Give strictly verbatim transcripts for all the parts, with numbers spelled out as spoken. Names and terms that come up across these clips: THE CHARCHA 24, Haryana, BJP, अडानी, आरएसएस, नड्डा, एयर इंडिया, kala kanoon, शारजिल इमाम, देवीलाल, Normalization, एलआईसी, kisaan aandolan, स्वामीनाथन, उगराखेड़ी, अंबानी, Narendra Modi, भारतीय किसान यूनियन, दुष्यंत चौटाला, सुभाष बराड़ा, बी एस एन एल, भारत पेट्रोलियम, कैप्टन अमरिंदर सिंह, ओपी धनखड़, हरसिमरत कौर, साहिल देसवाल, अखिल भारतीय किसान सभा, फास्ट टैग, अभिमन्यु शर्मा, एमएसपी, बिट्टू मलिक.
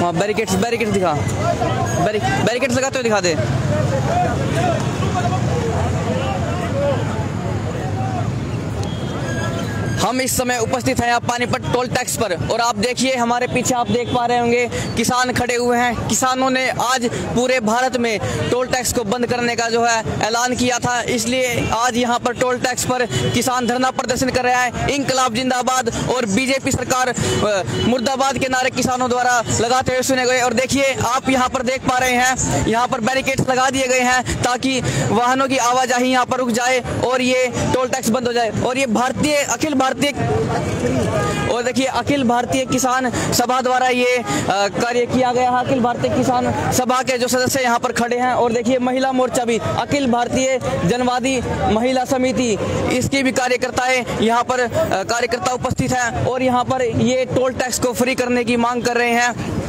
वहाँ barricades barricades दिखा, barricades लगाते हुए दिखा दे। हम इस समय उपस्थित हैं आप पानीपत टोल टैक्स पर, और आप देखिए हमारे पीछे आप देख पा रहे होंगे किसान खड़े हुए हैं। किसानों ने आज पूरे भारत में टोल टैक्स को बंद करने का जो है ऐलान किया था, इसलिए आज यहां पर टोल टैक्स पर किसान धरना प्रदर्शन कर रहा है। इंकलाब जिंदाबाद और बीजेपी सरकार मुर्दाबाद के नारे किसानों द्वारा लगाते हुए सुने गए। और देखिए आप यहाँ पर देख पा रहे हैं, यहाँ पर बैरिकेड्स लगा दिए गए हैं ताकि वाहनों की आवाजाही यहाँ पर रुक जाए और ये टोल टैक्स बंद हो जाए। और ये भारतीय अखिल और देखिए अखिल भारतीय किसान सभा द्वारा ये कार्य किया गया है। अखिल भारतीय किसान सभा के जो सदस्य यहाँ पर खड़े हैं, और देखिए महिला मोर्चा भी, अखिल भारतीय जनवादी महिला समिति, इसके भी कार्यकर्ताएं यहाँ पर कार्यकर्ता उपस्थित हैं और यहाँ पर ये टोल टैक्स को फ्री करने की मांग कर रहे हैं।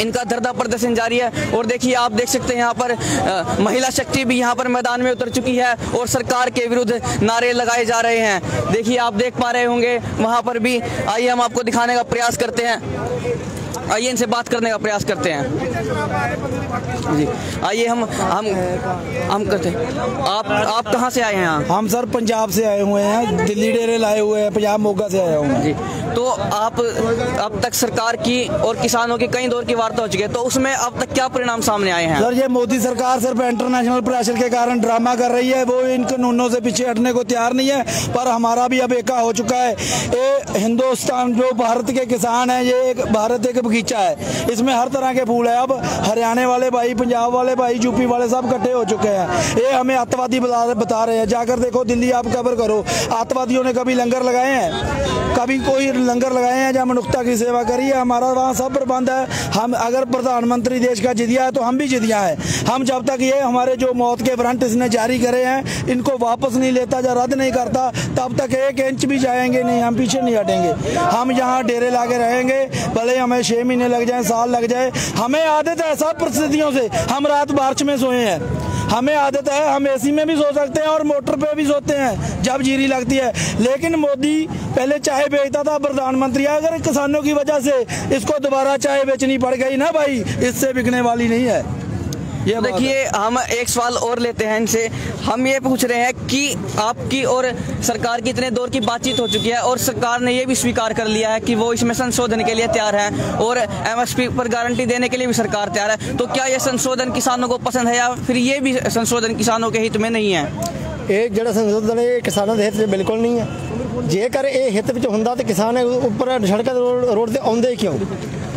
इनका धरना प्रदर्शन जारी है। और देखिए आप देख सकते हैं यहाँ पर आ, महिला शक्ति भी यहाँ पर मैदान में उतर चुकी है और सरकार के विरुद्ध नारे लगाए जा रहे हैं। देखिए आप देख पा रहे होंगे वहाँ पर भी। आइए हम आपको दिखाने का प्रयास करते हैं, आइए इनसे बात करने का प्रयास करते हैं। जी आइए हम हम हम करते हैं। आप आप कहाँ से आए हैं? हम सर पंजाब से आए हुए हैं, दिल्ली डेरे लाए हुए हैं, पंजाब मोगा से आया हूँ जी। तो आप अब तक सरकार की और किसानों की कई दौर की वार्ता हो चुकी है, तो उसमें अब तक क्या परिणाम सामने आए हैं? सर ये मोदी सरकार सिर्फ इंटरनेशनल प्रेशर के कारण ड्रामा कर रही है, वो इन कानूनों से पीछे हटने को तैयार नहीं है। पर हमारा भी अब एका हो चुका है। ये हिंदुस्तान जो भारत के किसान है, ये एक भारत एक है, इसमें हर तरह के फूल है। अब हरियाणा वाले भाई, पंजाब वाले भाई, यूपी वाले सब इकट्ठे हो चुके हैं। ये हमें आतंकवादी बता रहे हैं, जाकर देखो दिल्ली आप कवर करो। आतंकवादियों ने कभी लंगर लगाए हैं, कभी कोई लंगर लगाए हैं जहाँ मनुष्यता की सेवा करी है। हमारा वहाँ सब प्रबंध है। हम अगर प्रधानमंत्री देश का जिदिया है तो हम भी जिदिया है। हम जब तक ये हमारे जो मौत के वारंट इसने जारी करे हैं, इनको वापस नहीं लेता या रद्द नहीं करता, तब तक एक इंच भी जाएंगे नहीं, हम पीछे नहीं हटेंगे। हम यहाँ डेरे लाके रहेंगे, भले हमें छह महीने लग जाए, साल लग जाए। हमें आदत है सब परिस्थितियों से। हम रात बारिश में सोए हैं, हमें आदत है, हम एसी में भी सो सकते हैं और मोटर पे भी सोते हैं जब जीरी लगती है। लेकिन मोदी पहले चाय बेचता था प्रधानमंत्री, अगर किसानों की वजह से इसको दोबारा चाय बेचनी पड़ गई ना भाई, इससे बिकने वाली नहीं है। ये देखिए हम एक सवाल और लेते हैं इनसे। हम ये पूछ रहे हैं कि आपकी और सरकार की इतने दौर की बातचीत हो चुकी है और सरकार ने ये भी स्वीकार कर लिया है कि वो इसमें संशोधन के लिए तैयार है और एमएसपी पर गारंटी देने के लिए भी सरकार तैयार है, तो क्या ये संशोधन किसानों को पसंद है या फिर ये भी संशोधन किसानों के हित में नहीं है? ये जो संशोधन है ये किसानों के हित में बिल्कुल नहीं है। जेकर ये हित में होता तो किसान उपर सड़क रोड से आते क्यों?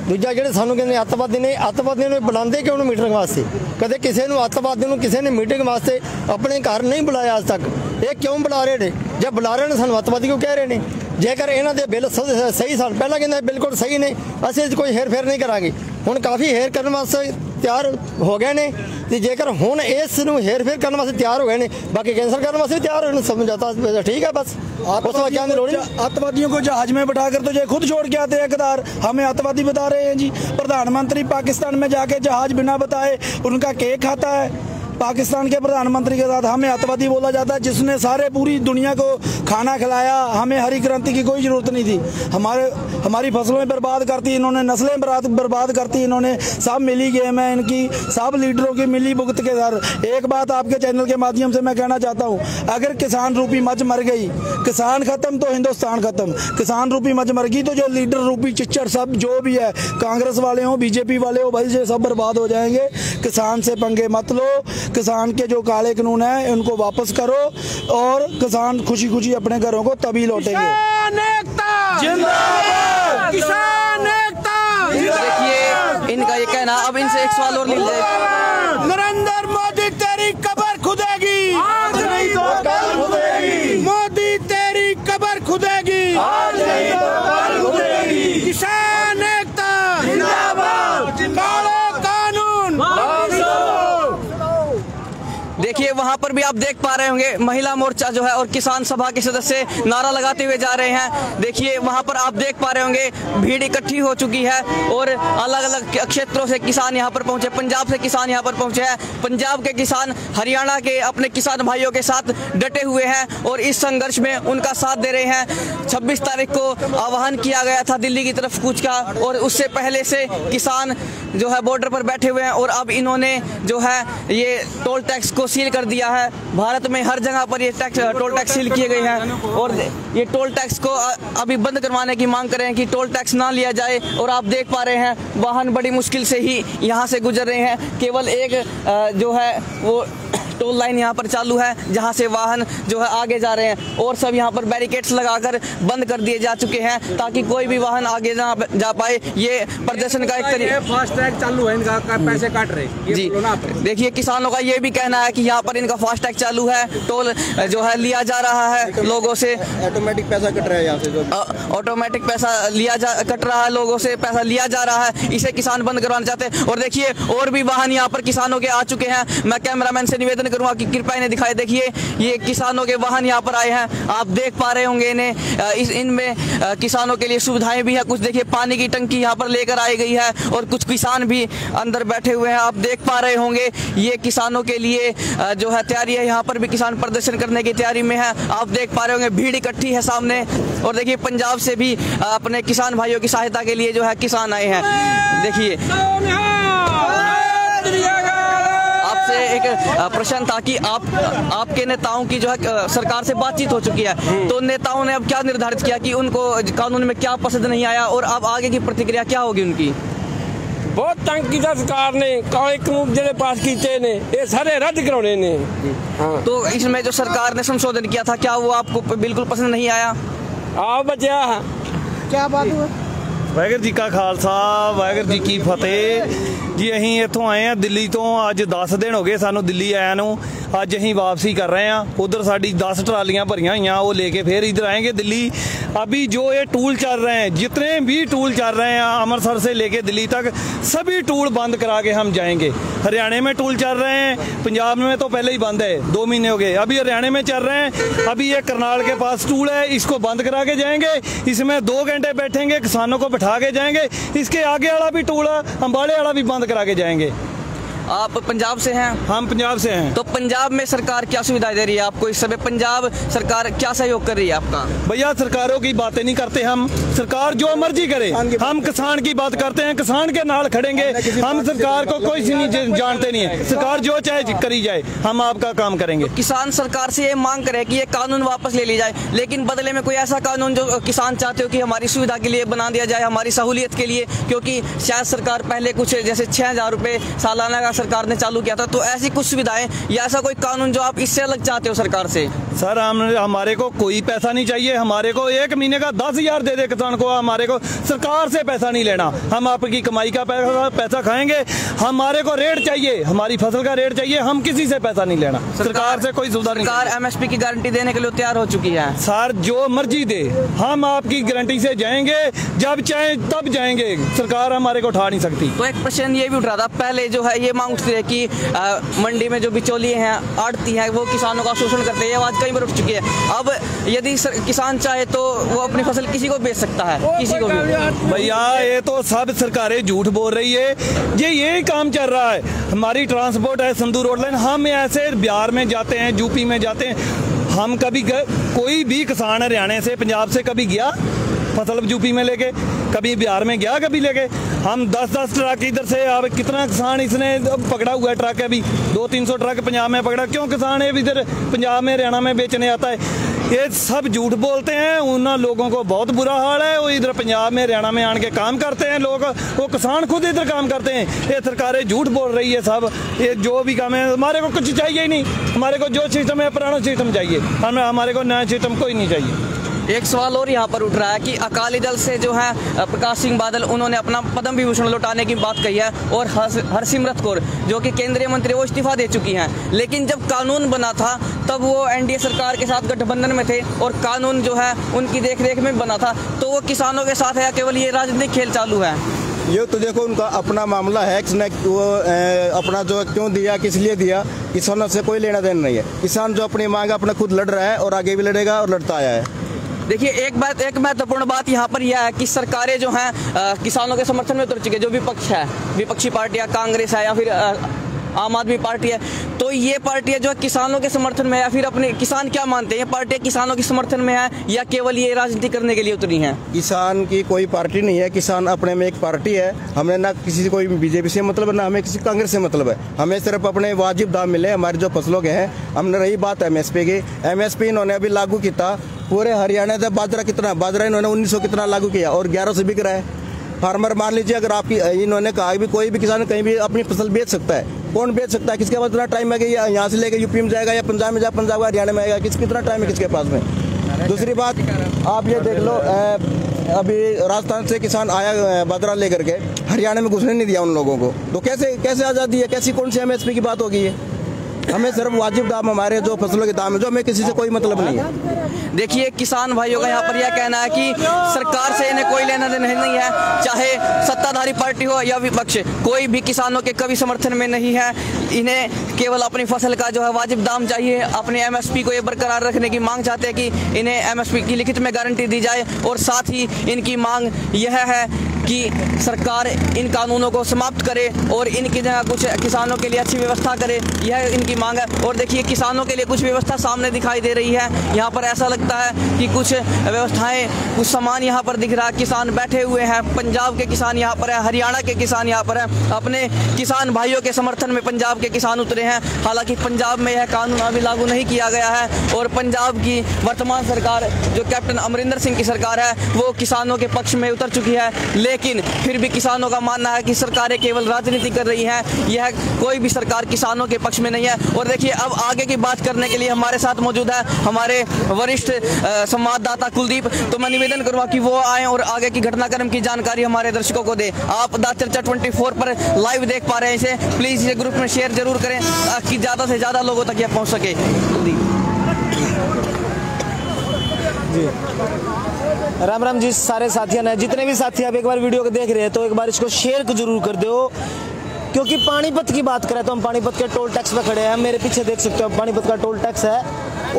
दूजा जो सानू कहते अतवादी ने, अतवादियों ने बुलाते क्यों मीटिंग वास्ते? कदे किसी ने अतवादी को किसी ने मीटिंग वास्ते अपने घर नहीं बुलाया अज तक। ये क्यों बुला रहे हैं? जब बुला रहे हैं सानू अतवादी को कह रहे हैं। जेकर इन्हों के बिल सही सन पहला कहते बिल्कुल सही ने, असं कोई हेर फेर नहीं करांगे। हुण काफ़ी हेर करने वास्ते तैयार हो गए ने, तो जेकर हुण इस हेर फेर करने वास्ते तैयार हो गए ने, बाकी कैंसल करने वास्ते तैयार हो समझौता ठीक है बस। आतंकवादियों को जहाज में बैठाकर तो ये खुद छोड़ के आते हैं कतार, हमें आतंकवादी बता रहे हैं जी। प्रधानमंत्री पाकिस्तान में जाके जहाज बिना बताए उनका केक खाता है। पाकिस्तान के प्रधानमंत्री के साथ हमें आतंकवादी बोला जाता है, जिसने सारे पूरी दुनिया को खाना खिलाया। हमें हरी क्रांति की कोई ज़रूरत नहीं थी। हमारे हमारी फसलें बर्बाद करती इन्होंने, नस्लें बर्बाद करती इन्होंने, सब मिली गेम है इनकी, सब लीडरों की मिली भुगत के साथ। एक बात आपके चैनल के माध्यम से मैं कहना चाहता हूँ, अगर किसान रूपी मच मर गई, किसान ख़त्म तो हिंदुस्तान ख़त्म। किसान रूपी मच मर गई तो जो लीडर रूपी चिच्चड़ सब जो भी है, कांग्रेस वाले हों, बीजेपी वाले हों, भाई ये सब बर्बाद हो जाएंगे। किसान से पंगे मत लो, किसान के जो काले कानून हैं उनको वापस करो और किसान खुशी खुशी अपने घरों को तभी लौटेंगे। किसान एकता जिंदाबाद, किसान एकता जिंदाबाद। देखिए इनका ये कहना। अब इनसे एक सवाल और ले लेते हैं। नरेंद्र मोदी तेरी कब्र खुदेगी, आज नहीं तो कल खुदेगी। मोदी तेरी कब्र खुदेगी, आज नहीं तो कल खुदेगी। किसान एकता जिंदाबाद, जिंदाबाद। देखिए वहाँ पर भी आप देख पा रहे होंगे महिला मोर्चा जो है और किसान सभा के सदस्य नारा लगाते हुए जा रहे हैं। देखिए वहां पर आप देख पा रहे होंगे भीड़ इकट्ठी हो चुकी है और अलग अलग क्षेत्रों से किसान यहाँ पर पहुंचे, पंजाब से किसान यहाँ पर पहुंचे हैं। पंजाब के किसान हरियाणा के अपने किसान भाइयों के साथ डटे हुए हैं और इस संघर्ष में उनका साथ दे रहे हैं। छब्बीस तारीख को आह्वान किया गया था दिल्ली की तरफ कूच का और उससे पहले से किसान जो है बॉर्डर पर बैठे हुए हैं और अब इन्होंने जो है ये टोल टैक्स को सील कर दिया है। भारत में हर जगह पर ये टैक्स टोल टैक्स सील किए गए हैं और ये टोल टैक्स को अभी बंद करवाने की मांग कर रहे हैं कि टोल टैक्स ना लिया जाए। और आप देख पा रहे हैं वाहन बड़ी मुश्किल से ही यहाँ से गुजर रहे हैं। केवल एक जो है वो टोल लाइन यहाँ पर चालू है जहाँ से वाहन जो है आगे जा रहे हैं और सब यहाँ पर बैरिकेड्स लगाकर बंद कर दिए जा चुके हैं ताकि कोई भी वाहन आगे ना जा पाए। ये प्रदर्शन का एक तरीका फास्ट टैग चालू है, इनका पैसे काट रहे जी। देखिए किसानों का ये भी कहना है कि यहाँ पर इनका फास्ट टैग चालू है, टोल जो है लिया जा रहा है लोगों से, ऑटोमेटिक पैसा कट रहा है यहाँ से, ऑटोमेटिक पैसा लिया जा कट रहा है लोगों से, पैसा लिया जा रहा है, इसे किसान बंद करवाना चाहते हैं। और देखिए और भी वाहन यहाँ पर किसानों के आ चुके हैं। मैं कैमरामैन से निवेदन करूंगा कि कृपया इन्हें दिखाई। देखिए ये किसानों के वाहन यहाँ पर आए हैं, आप देख पा रहे होंगे इन्हें। इस इनमें किसानों के लिए सुविधाएं भी है, कुछ देखिए पानी की टंकी यहाँ पर लेकर आई गई है और कुछ किसान भी अंदर बैठे हुए हैं, आप देख पा रहे होंगे। ये किसानों के लिए जो है तैयारी है, यहाँ पर भी किसान प्रदर्शन करने की तैयारी में है, आप देख पा रहे होंगे। भीड़ इकट्ठी है सामने और देखिए पंजाब से भी अपने किसान भाइयों की सहायता के लिए जो है किसान आए हैं। देखिए एक प्रश्न था कि आप आपके नेताओं की जो है सरकार से बातचीत हो चुकी है तो नेताओं ने अब क्या निर्धारित किया कि उनको कानून में क्या पसंद नहीं आया और अब आगे की प्रतिक्रिया क्या होगी उनकी? बहुत तंग किया सरकार ने, काले कानून जो पास किए ने ये सारे रद्द कराने ने। हाँ। तो इसमें जो सरकार ने संशोधन किया था क्या वो आपको बिल्कुल पसंद नहीं आया? आप बचा क्या बात हुआ? वाहिगुरू जी का खालसा वाहिगुरू जी की फतेह जी। अं इतों आए हैं दिल्ली तो, अज दस दिन हो गए सानू दिल्ली आया नू। अज अं वापसी कर रहे हैं, उधर साड़ी दस ट्रालियाँ भरिया हुई वो लेके फिर इधर आएंगे दिल्ली। अभी जो ये टूल चल रहे हैं, जितने भी टूल चल रहे हैं अमृतसर से लेके दिल्ली तक, सभी टूल बंद करा के हम जाएंगे। हरियाणा में टूल चल रहे हैं, पंजाब में तो पहले ही बंद है, दो महीने हो गए। अभी हरियाणा में चल रहे हैं, अभी ये करनाल के पास टूल है, इसको बंद करा के जाएंगे। इसमें दो घंटे बैठेंगे, किसानों को बैठा के जाएंगे। इसके आगे वाला भी टूल है, अम्बाले वाला भी बंद करा के जाएंगे। आप पंजाब से हैं? हम पंजाब से हैं। तो पंजाब में सरकार क्या सुविधाएं दे रही है आपको इस समय? पंजाब सरकार क्या सहयोग कर रही है आपका? भैया सरकारों की बातें नहीं करते हम, सरकार जो मर्जी करे, हम किसान की बात करते हैं, किसान के नाल खड़ेंगे हम। सरकार को कोई नहीं जानते नहीं है, सरकार जो चाहे करी जाए, हम आपका काम करेंगे। किसान सरकार से ये मांग करे कि ये कानून वापस ले लिया जाए, लेकिन बदले में कोई ऐसा कानून जो किसान चाहते हो कि हमारी सुविधा के लिए बना दिया जाए, हमारी सहूलियत के लिए। क्योंकि शायद सरकार पहले कुछ जैसे छह हजार रुपये सालाना सरकार ने चालू किया था, तो ऐसी कुछ सुविधाएं या ऐसा कोई कानून जो आप इससे अलग चाहते हो सरकार से? सर हम हमारे को कोई पैसा नहीं चाहिए, हमारे को एक महीने का दस हजार दे दे किसान को, हमारे को सरकार से पैसा नहीं लेना। हम आपकी कमाई का पैसा पैसा खाएंगे, हमारे को रेट चाहिए, हमारी फसल का रेट चाहिए, हम किसी से पैसा नहीं लेना, सरकार, सरकार से कोई सुविधा नहीं। सरकार एमएसपी की गारंटी देने के लिए तैयार हो चुकी है। सर जो मर्जी दे, हम आपकी गारंटी से जाएंगे, जब चाहे तब जाएंगे, सरकार हमारे को उठा नहीं सकती। तो एक प्रश्न ये भी उठ रहा था पहले जो है, ये मांग उठती है की मंडी में जो बिचौलिए हैं, आड़ती है, वो किसानों का शोषण करते हैं, कई बार उठ चुकी है। अब यदि किसान चाहे तो वो अपनी फसल किसी को बेच सकता है, किसी को भी। भैया ये तो सब सरकारें झूठ बोल रही है, ये ये काम चल रहा है। हमारी ट्रांसपोर्ट है संधू रोड लाइन, हम ऐसे बिहार में जाते हैं, यूपी में जाते हैं, हम कभी गर, कोई भी किसान हरियाणा से पंजाब से कभी गया फसल यूपी में लेके, कभी बिहार में गया, कभी लेके हम दस दस ट्रक इधर से। अब कितना किसान इसने पकड़ा हुआ है ट्रक, अभी दो तीन सौ ट्रक पंजाब में पकड़ा। क्यों किसान है इधर पंजाब में हरियाणा में बेचने आता है? ये सब झूठ बोलते हैं, उन लोगों को बहुत बुरा हाल है। वो इधर पंजाब में हरियाणा में आन के काम करते हैं लोग, वो किसान खुद इधर काम करते हैं। ये सरकारें झूठ बोल रही है सब, ये जो भी काम है। हमारे को कुछ चाहिए ही नहीं, हमारे को जो सिस्टम है पुराना सिस्टम चाहिए, हमें हमारे को नया सिस्टम कोई नहीं चाहिए। एक सवाल और यहाँ पर उठ रहा है कि अकाली दल से जो है प्रकाश सिंह बादल, उन्होंने अपना पद्म विभूषण लौटाने की बात कही है और हरसिमरत कौर जो कि केंद्रीय मंत्री वो इस्तीफा दे चुकी हैं, लेकिन जब कानून बना था तब वो एनडीए सरकार के साथ गठबंधन में थे और कानून जो है उनकी देखरेख में बना था। तो वो किसानों के साथ है, केवल ये राजनीतिक खेल चालू है? ये तो देखो उनका अपना मामला है, किसने वो अपना जो क्यों दिया, किस लिए दिया, किसानों से कोई लेना देना नहीं है। किसान जो अपनी मांग अपना खुद लड़ रहा है और आगे भी लड़ेगा और लड़ता आया है। देखिए एक बात, एक महत्वपूर्ण बात यहाँ पर यह है कि सरकारें जो हैं किसानों के समर्थन में उतर चुकी है। जो विपक्ष है, विपक्षी पार्टियाँ कांग्रेस है या फिर आ, आम आदमी पार्टी है, तो ये पार्टियाँ जो है किसानों के समर्थन में है, या फिर अपने किसान क्या मानते हैं, ये पार्टियाँ किसानों के समर्थन में है या केवल ये राजनीति करने के लिए उतरी हैं? किसान की कोई पार्टी नहीं है, किसान अपने में एक पार्टी है। हमें ना किसी कोई बीजेपी से मतलब है, ना हमें किसी कांग्रेस से मतलब है। हमें सिर्फ अपने वाजिब दाम मिले हमारे जो फसलों के हैं। हमने रही बात एम एस पी की, एम एस पी इन्होंने अभी लागू किया पूरे हरियाणा से। बाजरा कितना, बाजरा इन्होंने उन्नीस सौ कितना लागू किया और ग्यारह सौ बिक रहा है। फार्मर मान लीजिए, अगर आपकी इन्होंने कहा भी कोई भी किसान कहीं भी अपनी फसल बेच सकता है, कौन बेच सकता है? किसके पास इतना टाइम है कि यहाँ से लेकर यूपी में जाएगा या पंजाब में जाएगा, पंजाब का हरियाणा में आएगा? किस कितना टाइम है किसके पास में? दूसरी बात आप ये देख लो, अभी राजस्थान से किसान आया बाजरा लेकर के, हरियाणा में घुसने नहीं दिया उन लोगों को। तो कैसे कैसे आज़ादी है, कैसी कौन सी एम एस पी की बात होगी? हमें सिर्फ वाजिब दाम, हमारे जो फसलों के दाम है, जो हमें किसी से कोई मतलब नहीं है। देखिए किसान भाइयों का यहाँ पर यह कहना है कि सरकार से इन्हें कोई लेना देना नहीं है, चाहे सत्ताधारी पार्टी हो या विपक्ष, कोई भी किसानों के कभी समर्थन में नहीं है। इन्हें केवल अपनी फसल का जो है वाजिब दाम चाहिए, अपने एमएसपी को ये बरकरार रखने की मांग चाहते हैं कि इन्हें एमएसपी की लिखित में गारंटी दी जाए, और साथ ही इनकी मांग यह है कि सरकार इन कानूनों को समाप्त करे और इनकी जगह कुछ किसानों के लिए अच्छी व्यवस्था करे। यह इनकी मांग है। और देखिए किसानों के लिए कुछ व्यवस्था सामने दिखाई दे रही है। यहाँ पर ऐसा लगता है कि कुछ व्यवस्थाएं, कुछ सामान यहाँ पर दिख रहा है। किसान बैठे हुए हैं, पंजाब के किसान यहाँ पर है, हरियाणा के किसान यहाँ पर है। अपने किसान भाइयों के समर्थन में पंजाब के किसान उतरे हैं। हालांकि पंजाब में यह कानून अभी लागू नहीं किया गया है और पंजाब की वर्तमान सरकार जो कैप्टन अमरिंदर सिंह की सरकार है वो किसानों के पक्ष में उतर चुकी है। लेकिन फिर भी किसानों का मानना है कि सरकारें केवल राजनीति कर रही हैं, यह कोई भी सरकार किसानों के पक्ष में नहीं है। और देखिए अब आगे की बात करने के लिए हमारे साथ मौजूद है हमारे वरिष्ठ संवाददाता कुलदीप। तो मैं निवेदन करूँगा कि वो आएँ और आगे की घटनाक्रम की जानकारी हमारे दर्शकों को दें। आप द चर्चा चौबीस पर लाइव देख पा रहे हैं इसे, प्लीज़ इसे ग्रुप में शेयर जरूर करें ताकि ज़्यादा से ज़्यादा लोगों तक यह पहुँच सके। कुलदीप राम राम जी सारे साथियों ने, जितने भी साथी आप एक बार वीडियो को देख रहे हैं तो एक बार इसको शेयर जरूर कर दो, क्योंकि पानीपत की बात करें तो हम पानीपत के टोल टैक्स पर खड़े हैं। मेरे पीछे देख सकते हो पानीपत का टोल टैक्स है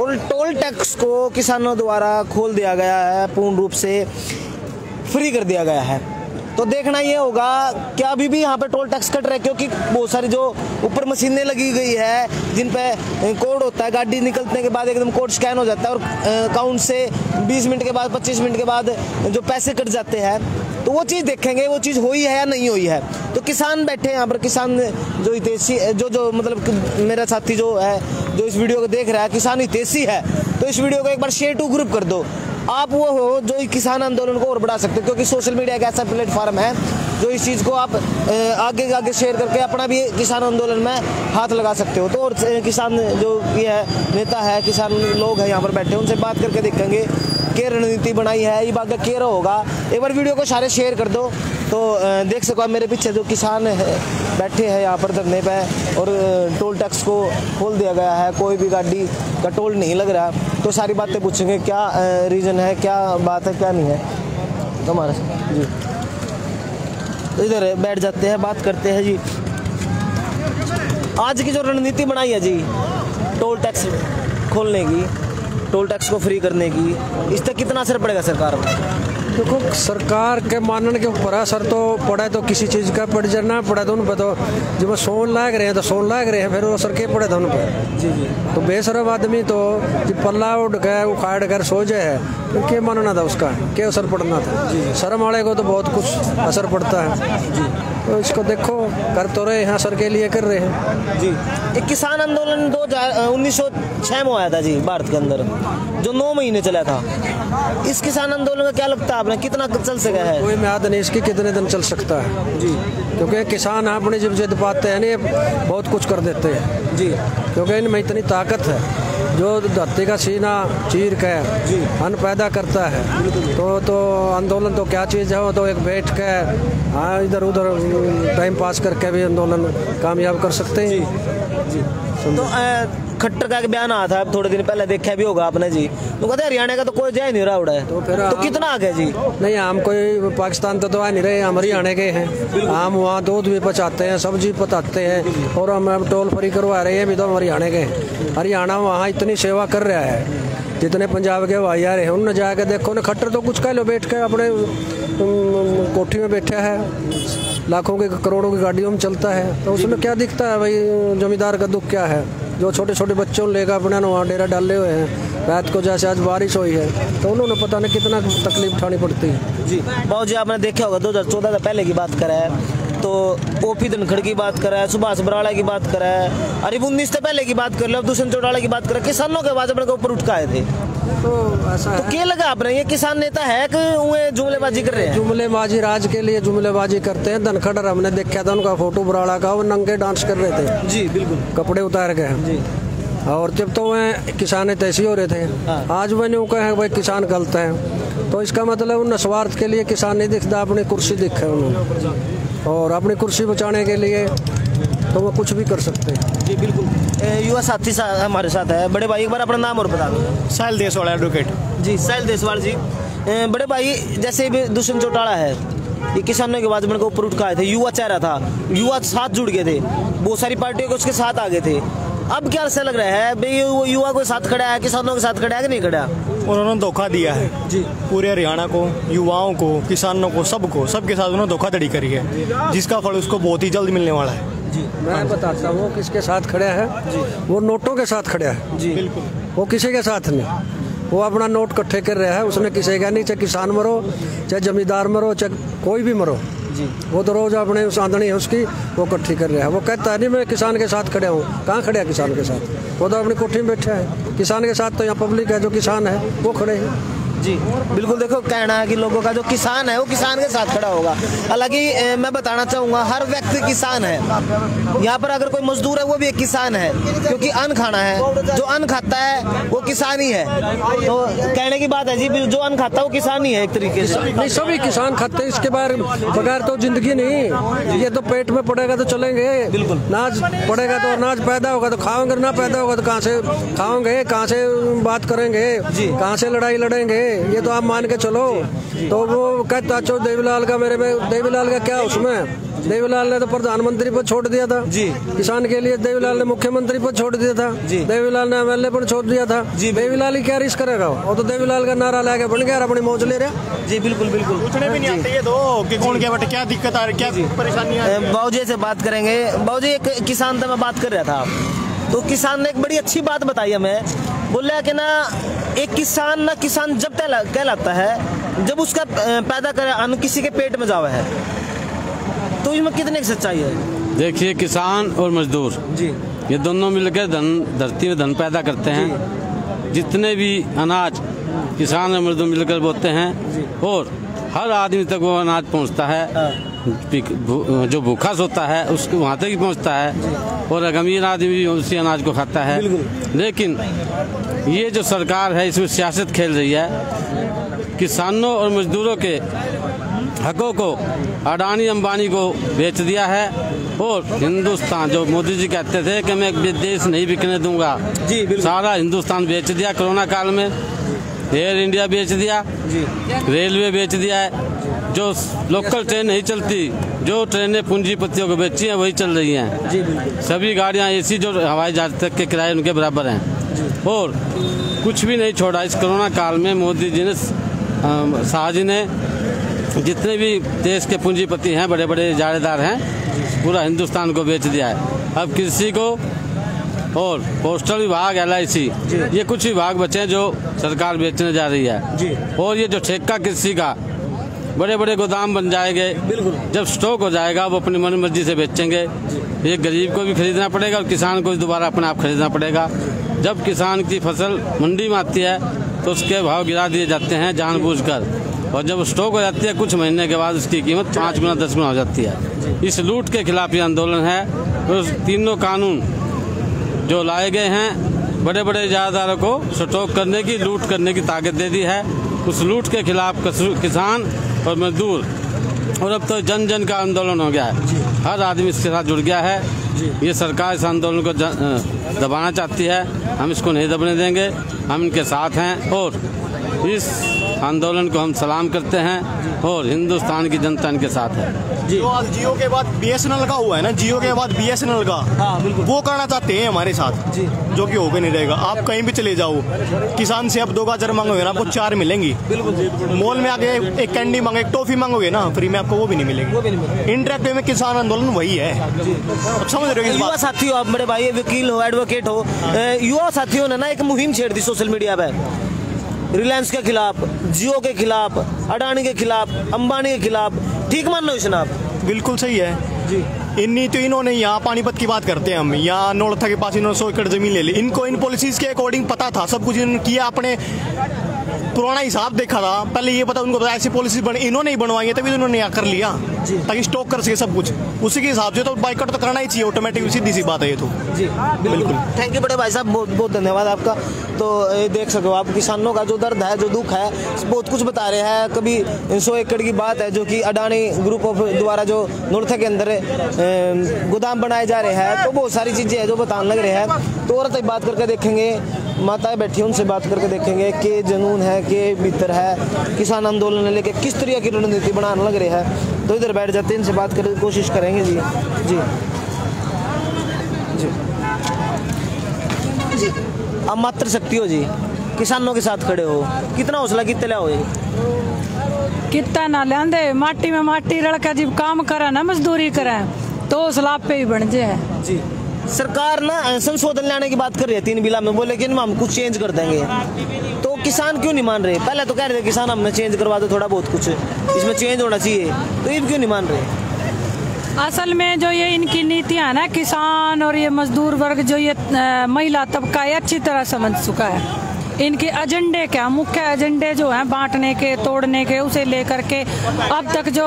और टोल टैक्स को किसानों द्वारा खोल दिया गया है, पूर्ण रूप से फ्री कर दिया गया है। तो देखना ये होगा क्या अभी भी यहाँ पे टोल टैक्स कट रहा है, क्योंकि बहुत सारी जो ऊपर मशीनें लगी गई है जिन पे कोड होता है, गाड़ी निकलने के बाद एकदम कोड स्कैन हो जाता है और अकाउंट से बीस मिनट के बाद पच्चीस मिनट के बाद जो पैसे कट जाते हैं, तो वो चीज़ देखेंगे वो चीज़ हुई है या नहीं हुई है। तो किसान बैठे यहाँ पर, किसान जो हितेशी जो जो मतलब मेरा साथी जो है जो इस वीडियो को देख रहा है किसान हितेशी है, तो इस वीडियो को एक बार शेयर टू ग्रुप कर दो। आप वो हो जो किसान आंदोलन को और बढ़ा सकते हो, क्योंकि सोशल मीडिया एक ऐसा प्लेटफॉर्म है जो इस चीज़ को आप आगे आगे शेयर करके अपना भी किसान आंदोलन में हाथ लगा सकते हो। तो और किसान जो ये है नेता है, किसान लोग हैं यहाँ पर बैठे, उनसे बात करके देखेंगे क्या रणनीति बनाई है, ये बात का क्या होगा। एक बार वीडियो को सारे शेयर कर दो तो देख सको आप मेरे पीछे जो किसान बैठे हैं यहाँ पर धरने पर, और टोल टैक्स को खोल दिया गया है, कोई भी गाड़ी का टोल नहीं लग रहा। तो सारी बातें पूछेंगे क्या रीज़न है, क्या बात है, क्या नहीं है। तुम्हारा जी तो इधर बैठ जाते हैं, बात करते हैं जी आज की जो रणनीति बनाई है जी टोल टैक्स खोलने की, टोल टैक्स को फ्री करने की, इस पर कितना असर पड़ेगा सरकार पर? देखो सरकार के मानने के ऊपर असर तो पड़ा, तो किसी चीज़ का पड़ जाए ना पड़ा तो उन पर तो जब वो सोन लाग रहे हैं तो सोन लाग रहे हैं, फिर वो असर के पड़े था उन पर। जी जी तो बेसरम आदमी तो पल्ला उठ गए उखाड़ कर सो जाए, तो क्या मानना था उसका, क्या असर पड़ना था? जी शर्म वाले को तो बहुत कुछ असर पड़ता है जी। तो इसको देखो कर तो रहे हैं, सर के लिए कर रहे हैं जी। एक किसान आंदोलन दो हजार उन्नीस सौ छः में आया था जी भारत के अंदर, जो नौ महीने चला था। इस किसान आंदोलन का क्या लगता है आपने कितना चल सका है? कोई याद नहीं इसकी कितने दिन चल सकता है जी, क्योंकि किसान अपने जब जिद पाते हैं ना बहुत कुछ कर देते हैं जी, क्योंकि इनमें इतनी ताकत है जो धरती का सीना चीर के अन्न पैदा करता है, तो तो आंदोलन तो क्या चीज़ है। वो तो एक बैठ के हाँ इधर उधर टाइम पास करके भी आंदोलन कामयाब कर सकते हैं। तो खट्टर का बयान आया था थोड़े दिन पहले, देखा भी होगा आपने जी, तो कहते हरियाणा का तो कोई जा ही नहीं रहा उड़ा है, तो फिर तो कितना आगे जी? नहीं, हम कोई पाकिस्तान तो आ नहीं रहे, हम हरियाणा के हैं। हम वहाँ दूध भी पचाते हैं, सब्जी पताते हैं, और हम अब टोल फ्री करवा रहे हैं भी, तो हम हरियाणा के हैं। हरियाणा वहाँ इतनी सेवा कर रहा है, जितने पंजाब के भाई आ रहे हैं उनने जाके देखो ना, खट्टर तो कुछ कह लो बैठ के अपने कोठी में बैठा है, लाखों के करोड़ों की गाड़ियों में चलता है, तो उसमें क्या दिखता है भाई जमींदार का दुख क्या है? जो छोटे छोटे बच्चों लेकर अपने वहाँ डेरा डाले हुए हैं, रात को जैसे आज बारिश हुई है तो उन्होंने पता नहीं कितना तकलीफ उठानी पड़ती है जी। बहुत जी आपने देखा होगा दो हज़ार चौदह से पहले की बात करा है, तो ओपी धनखड़ की बात करा है, सुभाष बराड़ा की बात करा है, अरिब उन्नीस से पहले की बात कर लो, दूसरे चौटाला की बात करें, किसानों के आवाज अपने ऊपर उठकाए थे, तो ऐसा तो क्या लगा आपने ये किसान नेता है कि जुमलेबाजी कर रहे हैं? जुमलेबाजी राज के लिए जुमलेबाजी करते हैं। धनखड़ हमने देखा था उनका फोटो बराड़ा का, वो नंगे डांस कर रहे थे जी, बिल्कुल कपड़े उतार के जी, और जब तो वह किसान तैसी हो रहे थे। आज वह यूँ कहे भाई किसान गलत है, तो इसका मतलब उन स्वार्थ के लिए किसान नहीं दिखता, अपनी कुर्सी दिखे उन्होंने, और अपनी कुर्सी बचाने के लिए तो वो कुछ भी कर सकते हैं जी। बिल्कुल। युवा साथी साथ हमारे साथ है, बड़े भाई एक बार अपना नाम और बता दो। साहिल देसवाल एडवोकेट जी। साहिल देसवाल जी, बड़े भाई जैसे भी दुष्यंत चौटाला है, ये किसानों के वाजपेयी को ऊपर उठकाए थे, युवा चेहरा था, युवा साथ जुड़ गए थे, बहुत सारी पार्टियों के उसके साथ आ गए थे, अब क्या ऐसा लग रहा है भाई वो युवा को साथ खड़ा है, किसानों के साथ खड़ा है कि नहीं खड़ा? उन्होंने धोखा दिया है जी, पूरे हरियाणा को, युवाओं को, किसानों को, सबको, सबके साथ उन्होंने धोखाधड़ी करी है, जिसका फल उसको बहुत ही जल्द मिलने वाला है जी। मैं बताता हूँ वो किसके साथ खड़ा है जी। वो नोटों के साथ खड़ा है जी, बिल्कुल, वो किसी के साथ नहीं, वो अपना नोट इकट्ठे कर रहा है, उसने किसी का नहीं, चाहे किसान मरो, चाहे जमींदार मरो, चाहे कोई भी मरो जी, वो तो रोज अपने उस आंदनी है उसकी वो इकट्ठी कर रहा है। वो कहता है नहीं मैं किसान के साथ खड़ा हूँ, कहाँ खड़ा है किसान के साथ? वो तो अपनी कोठी में बैठा है। किसान के साथ तो यहाँ पब्लिक है, जो किसान है वो खड़े हैं जी। बिल्कुल, देखो कहना है कि लोगों का जो किसान है वो किसान के साथ खड़ा होगा, हालांकि मैं बताना चाहूँगा हर व्यक्ति किसान है। यहाँ पर अगर कोई मजदूर है वो भी एक किसान है, क्योंकि अन्न खाना है, जो अन्न खाता है वो किसान ही है, तो कहने की बात है जी, जो अन्न खाता है वो किसान ही है एक तरीके से। सभी किसान खाते हैं, इसके बगैर तो जिंदगी नहीं, ये तो पेट में पड़ेगा तो चलेंगे, बिल्कुल अनाज पड़ेगा तो अनाज पैदा होगा तो खाओगे, ना पैदा होगा तो कहाँ से खाओगे, कहाँ से बात करेंगे, कहाँ से लड़ाई लड़ेंगे, ये तो आप मान के चलो। तो वो कहता चो देवीलाल का, मेरे में देवीलाल का क्या उसमें, देवीलाल ने तो प्रधानमंत्री पद छोड़ दिया था जी किसान के लिए, देवीलाल ने मुख्यमंत्री पद छोड़ दिया था, देवीलाल ने एमएलए पद छोड़ दिया था जी, देवीलाल ही क्या रिस्क करेगा? वो तो देवीलाल का नारा लगा बन गया, अपनी मौज ले रहा जी। बिल्कुल बिल्कुल, पूछने भी नहीं आते ये दो कि कौन क्या बट क्या दिक्कत आ रही, क्या परेशानी आ रही है। बाबूजी से बात करेंगे। बाबूजी, एक किसान से मैं बात कर रहा था, तो किसान ने एक बड़ी अच्छी बात बताई हमें, बोला कि ना एक किसान ना किसान जब कहलाता है जब उसका पैदा करे अन्न किसी के पेट में जावा है, तो इसमें कितने की सच्चाई है? देखिए, किसान और मजदूर जी ये दोनों मिलकर धन धरती में धन पैदा करते हैं, जितने भी अनाज किसान और मजदूर मिलकर बोते हैं, और हर आदमी तक वो अनाज पहुंचता है, जो भूखा सोता है उसको वहाँ तक ही पहुँचता है, और अमीर आदमी भी उसी अनाज को खाता है। लेकिन ये जो सरकार है इसमें सियासत खेल रही है, किसानों और मजदूरों के हकों को अडानी अंबानी को बेच दिया है, और हिंदुस्तान जो मोदी जी कहते थे कि मैं देश नहीं बिकने दूंगा जी, सारा हिंदुस्तान बेच दिया। कोरोना काल में एयर इंडिया बेच दिया, रेलवे बेच दिया है, जो लोकल ट्रेन नहीं चलती, जो ट्रेनें पूंजीपतियों को बेची हैं वही चल रही हैं, सभी गाड़ियां एसी जो हवाई जहाज तक के किराए उनके बराबर हैं, और कुछ भी नहीं छोड़ा इस कोरोना काल में। मोदी जी ने, शाह जी ने, जितने भी देश के पूंजीपति हैं, बड़े बड़े इजारेदार हैं, पूरा हिंदुस्तान को बेच दिया है। अब कृषि को और पोस्टल विभाग, एल आई सी, ये कुछ विभाग बचे हैं जो सरकार बेचने जा रही है, और ये जो ठेका कृषि का बड़े बड़े गोदाम बन जाएंगे, जब स्टॉक हो जाएगा वो अपनी मन मर्जी से बेचेंगे, ये गरीब को भी खरीदना पड़ेगा और किसान को भी दोबारा अपने आप खरीदना पड़ेगा। जब किसान की फसल मंडी में आती है तो उसके भाव गिरा दिए जाते हैं जानबूझकर, और जब स्टॉक हो जाती है कुछ महीने के बाद उसकी कीमत पाँच गुना दस गुना हो जाती है। इस लूट के खिलाफ ये आंदोलन है, और तो तीनों कानून जो लाए गए हैं बड़े बड़े इजादारों को स्टॉक करने की, लूट करने की ताकत दे दी है। उस लूट के खिलाफ किसान और मजदूर और अब तो जन जन का आंदोलन हो गया है, हर आदमी इसके साथ जुड़ गया है। ये सरकार इस आंदोलन को दबाना चाहती है, हम इसको नहीं दबने देंगे, हम इनके साथ हैं और इस आंदोलन को हम सलाम करते हैं और हिंदुस्तान की जनता इनके साथ है। जी, आज जियो के बाद बी एस एन एल का हुआ है ना, जियो के बाद बी एस एन एल का, हाँ बिल्कुल, वो करना चाहते हैं हमारे साथ जी, जो कि होकर नहीं रहेगा। आप कहीं भी चले जाओ, किसान से आप दो गाजर मांगोगे ना आपको चार मिलेंगी, बिल्कुल। मॉल में आगे एक कैंडी मांगो, एक टॉफी मांगोगे ना फ्री में, आपको वो भी नहीं मिलेगी। इंटरेक्ट में किसान आंदोलन वही है। आप समझ रहे हो युवा साथियों, आप बड़े भाई वकील हो, एडवोकेट हो, युवा साथियों ने ना एक मुहिम छेड़ दी सोशल मीडिया पर, रिलायंस के खिलाफ, जियो के खिलाफ, अडानी के खिलाफ, अंबानी के खिलाफ। ठीक मान लो जनाब, बिल्कुल सही है जी। इन्हीं तो इन्होंने यहाँ पानीपत की बात करते हैं हम, यहाँ नौलथा के पास इन्होंने सौ एकड़ जमीन ले ली। इनको इन पॉलिसीज के अकॉर्डिंग पता था, सब कुछ इन्होंने किया, अपने पुराना हिसाब देखा था, पहले ये पता उनको ऐसी पॉलिसी बन, इन्होंने ही बनवाई है, तभी तो इन्होंने यहाँ कर लिया ताकि स्टॉक कर सके सब कुछ। उसी के हिसाब से तो बाइकआउट तो करना ही चाहिए ऑटोमेटिक, सीधी सी बात है ये तो जी, बिल्कुल। थैंक यू बड़े भाई साहब, बहुत बहुत धन्यवाद आपका। तो ये देख सको आप किसानों का जो दर्द है, जो दुख है, बहुत कुछ बता रहे हैं। कभी सौ एकड़ की बात है जो कि अडानी ग्रुप ऑफ द्वारा जो नोरथा के अंदर गोदाम बनाए जा रहे हैं, तो बहुत सारी चीज़ें हैं जो बताने लग रहे हैं। तो औरतें बात करके देखेंगे, माताएं बैठी उनसे बात करके देखेंगे कि जुनून है कि भीतर है, किसान आंदोलन लेके किस तरह की रणनीति बनाने लग रही है। तो इधर बैठ जाते हैं, इनसे बात करने की कोशिश करेंगे। जी जी जी जी आप मात्र शक्ति हो जी, किसानों के साथ खड़े हो, कितना हौसला कितना हो कितना ना लेंदे, माटी में माटी रड़का जी, काम करा ना, मजदूरी करा तो हौसला पे ही बन जाए जी। सरकार ना संशोधन लाने की बात कर रही है तीन बिला में, बोले कि हम कुछ चेंज कर देंगे, तो किसान क्यों नहीं मान रहे? पहले तो कह रहे थे किसान हमने चेंज करवा दो, थोड़ा बहुत कुछ इसमें चेंज होना चाहिए, तो ये क्यों नहीं मान रहे? असल में जो ये इनकी नीतियाँ ना, किसान और ये मजदूर वर्ग, जो ये महिला तबका है, अच्छी तरह समझ चुका है। इनके एजेंडे क्या, मुख्य एजेंडे जो हैं बांटने के, तोड़ने के, उसे लेकर के अब तक जो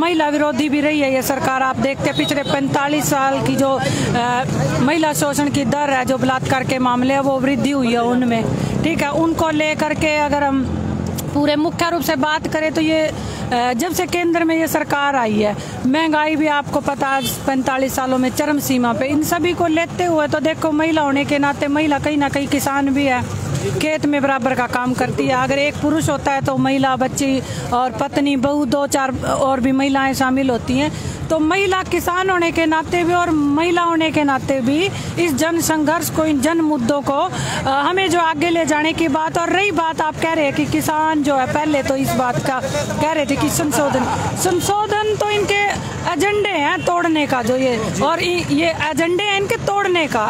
महिला विरोधी भी रही है ये सरकार, आप देखते हैं पिछले पैंतालीस साल की जो महिला शोषण की दर है, जो बलात्कार के मामले है, वो वृद्धि हुई है उनमें, ठीक है। उनको लेकर के अगर हम पूरे मुख्य रूप से बात करें तो ये जब से केंद्र में ये सरकार आई है, महंगाई भी आपको पता है पैंतालीस सालों में चरम सीमा पे, इन सभी को लेते हुए तो देखो महिला होने के नाते महिला कहीं ना कहीं किसान भी है, खेत में बराबर का काम करती है। अगर एक पुरुष होता है तो महिला, बच्ची और पत्नी, बहू, दो चार और भी महिलाएं शामिल होती हैं। तो महिला किसान होने के नाते भी और महिला होने के नाते भी इस जन संघर्ष को, इन जन मुद्दों को हमें जो आगे ले जाने की बात। और रही बात आप कह रहे हैं कि किसान जो है, पहले तो इस बात का कह रहे थे कि संशोधन, संशोधन तो इनके एजेंडे हैं तोड़ने का जो ये, और ये एजेंडे हैं इनके तोड़ने का,